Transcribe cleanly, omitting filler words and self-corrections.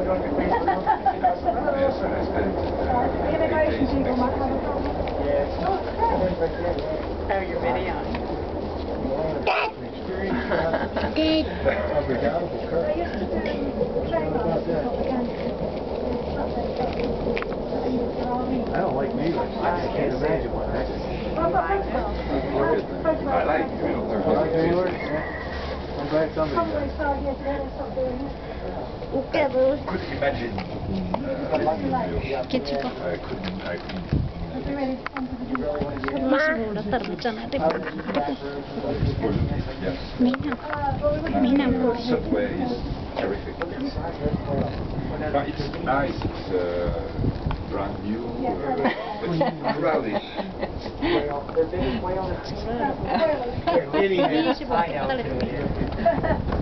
Oh, you're videoing. I don't like me. I just can't imagine what that is. I like you. Could you imagine? Get you go. I couldn't. Subway is terrific. But it's nice. It's brand new. But it's crowded. I know.